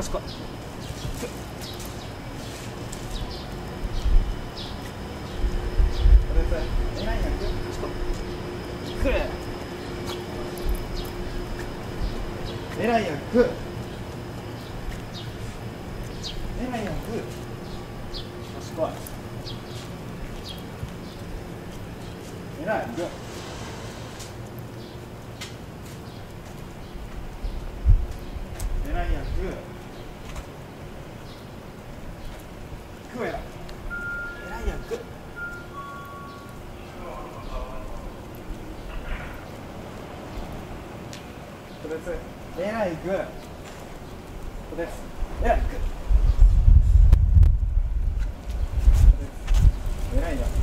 賢い。偉いやんく。偉いやんく。賢い。偉いやんく。偉いやんく。くえら。偉いやんく。これつ。えらいく。ここです。えらいく。ここです。えらいよ。